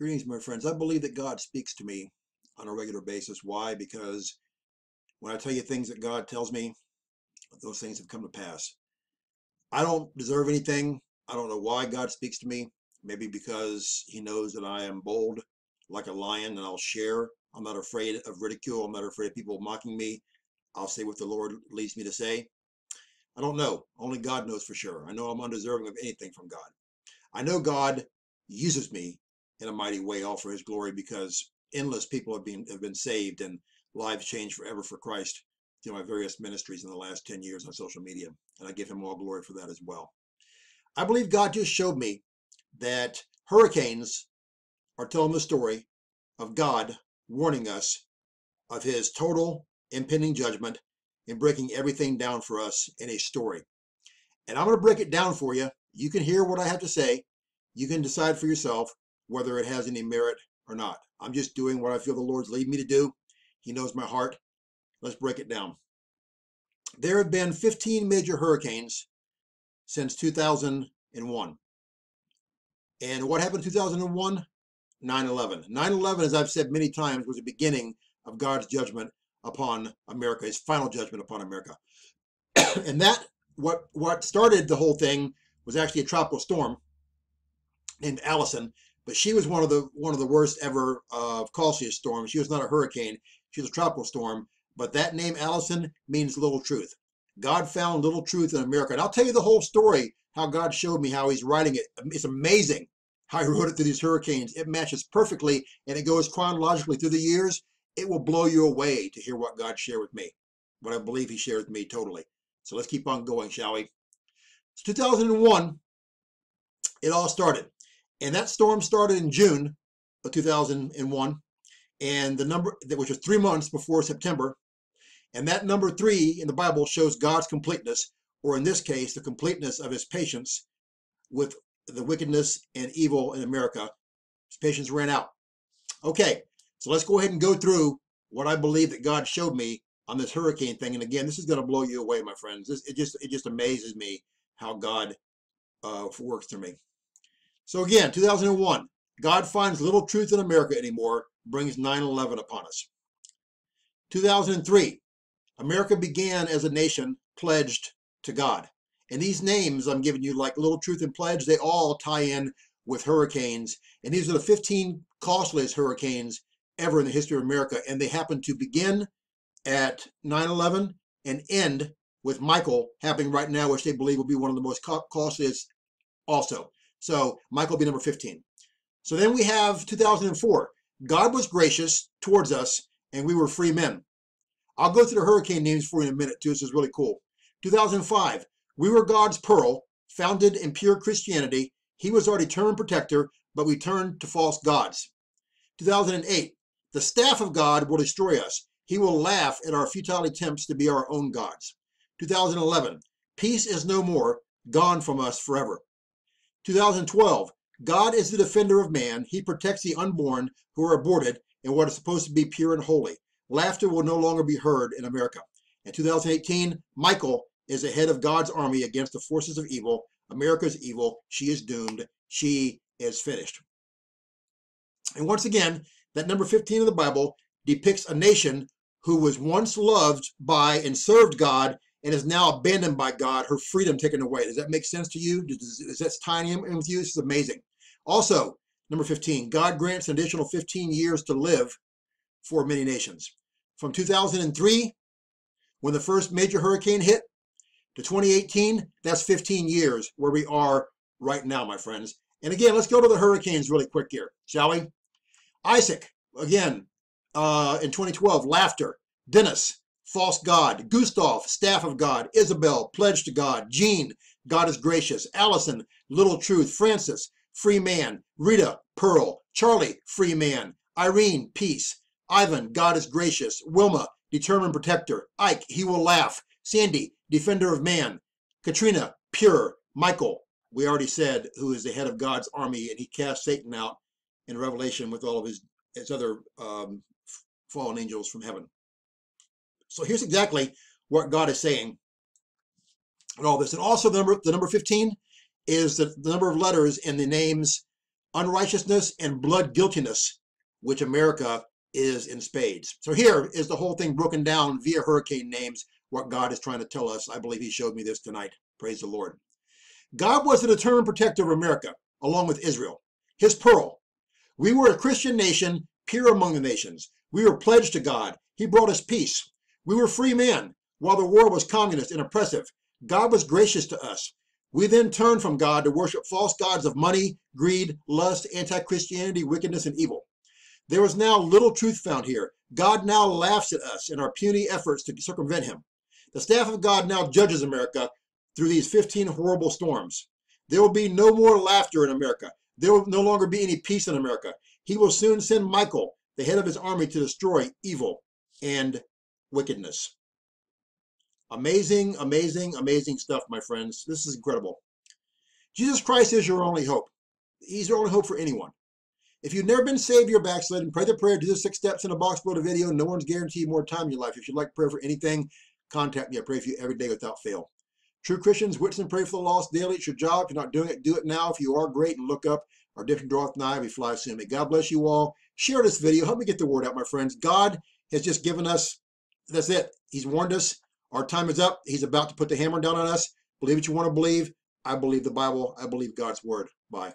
Greetings, my friends. I believe that God speaks to me on a regular basis. Why? Because when I tell you things that God tells me, those things have come to pass. I don't deserve anything. I don't know why God speaks to me. Maybe because he knows that I am bold like a lion and I'll share. I'm not afraid of ridicule. I'm not afraid of people mocking me. I'll say what the Lord leads me to say. I don't know. Only God knows for sure. I know I'm undeserving of anything from God. I know God uses me in a mighty way, all for his glory, because endless people have been saved and lives changed forever for Christ through my various ministries in the last 10 years on social media, and I give him all glory for that as well. I believe God just showed me that hurricanes are telling the story of God warning us of his total impending judgment and breaking everything down for us in a story. And I'm going to break it down for you. You can hear what I have to say. You can decide for yourself whether it has any merit or not. I'm just doing what I feel the Lord's lead me to do. He knows my heart. Let's break it down. There have been 15 major hurricanes since 2001. And what happened in 2001? 9/11. 9/11, as I've said many times, was the beginning of God's judgment upon America, his final judgment upon America. And that, what started the whole thing was actually a tropical storm named Allison. But she was one of the worst ever of Causeous storms. She was not a hurricane. She was a tropical storm. But that name, Allison, means little truth. God found little truth in America. And I'll tell you the whole story, how God showed me, how he's writing it. It's amazing how he wrote it through these hurricanes. It matches perfectly, and it goes chronologically through the years. It will blow you away to hear what God shared with me, what I believe he shared with me totally. So let's keep on going, shall we? It's 2001. It all started. And that storm started in June of 2001, and the number, which was 3 months before September, and that number 3 in the Bible shows God's completeness, or in this case, the completeness of his patience with the wickedness and evil in America. His patience ran out. Okay, so let's go ahead and go through what I believe that God showed me on this hurricane thing. And again, this is going to blow you away, my friends. It just amazes me how God works through me. So again, 2001, God finds little truth in America anymore, brings 9/11 upon us. 2003, America began as a nation pledged to God. And these names I'm giving you, like Little Truth and Pledge, they all tie in with hurricanes. And these are the 15 costliest hurricanes ever in the history of America. And they happen to begin at 9/11 and end with Michael happening right now, which they believe will be one of the most costliest also. So Michael will be number 15. So then we have 2004. God was gracious towards us, and we were free men. I'll go through the hurricane names for you in a minute, too. This is really cool. 2005. We were God's pearl, founded in pure Christianity. He was our determined protector, but we turned to false gods. 2008. The staff of God will destroy us. He will laugh at our futile attempts to be our own gods. 2011. Peace is no more, gone from us forever. 2012, God is the defender of man. He protects the unborn who are aborted in what is supposed to be pure and holy. Laughter will no longer be heard in America. In 2018, Michael is the head of God's army against the forces of evil. America is evil. She is doomed. She is finished. And once again, that number 15 in the Bible depicts a nation who was once loved by and served God, and is now abandoned by God, her freedom taken away. Does that make sense to you? Does that tie in with you? This is amazing. Also, number 15, God grants an additional 15 years to live for many nations. From 2003, when the first major hurricane hit, to 2018, that's 15 years where we are right now, my friends. And again, let's go to the hurricanes really quick here, shall we? Isaac, again, in 2012, laughter. Dennis, false god. Gustav, staff of God. Isabel, pledge to God. Jean, God is gracious. Allison, little truth. Francis, free man. Rita, pearl. Charlie, free man. Irene, peace. Ivan, God is gracious. Wilma, determined protector. Ike, he will laugh. Sandy, defender of man. Katrina, pure. Michael, we already said, who is the head of God's army, and he cast Satan out in Revelation with all of his other fallen angels from heaven. So here's exactly what God is saying in all this. And also the number 15 is the number of letters in the names unrighteousness and blood guiltiness, which America is in spades. So here is the whole thing broken down via hurricane names, what God is trying to tell us. I believe he showed me this tonight. Praise the Lord. God was the determined protector of America, along with Israel, his pearl. We were a Christian nation, peer among the nations. We were pledged to God. He brought us peace. We were free men, while the world was communist and oppressive. God was gracious to us. We then turned from God to worship false gods of money, greed, lust, anti-Christianity, wickedness, and evil. There was now little truth found here. God now laughs at us in our puny efforts to circumvent him. The staff of God now judges America through these 15 horrible storms. There will be no more laughter in America. There will no longer be any peace in America. He will soon send Michael, the head of his army, to destroy evil and wickedness. Amazing, amazing, amazing stuff, my friends. This is incredible. Jesus Christ is your only hope. He's your only hope for anyone. If you've never been saved, you're backslidden. Pray the prayer. Do the 6 steps in a box below the video. No one's guaranteed more time in your life. If you'd like prayer for anything, contact me. I pray for you every day without fail. True Christians, witness and pray for the lost daily. It's your job. If you're not doing it, do it now. If you are, great, and look up. Our different draweth nigh. We fly soon. May God bless you all. Share this video. Help me get the word out, my friends. God has just given us, that's it. He's warned us. Our time is up. He's about to put the hammer down on us. Believe what you want to believe. I believe the Bible. I believe God's word. Bye.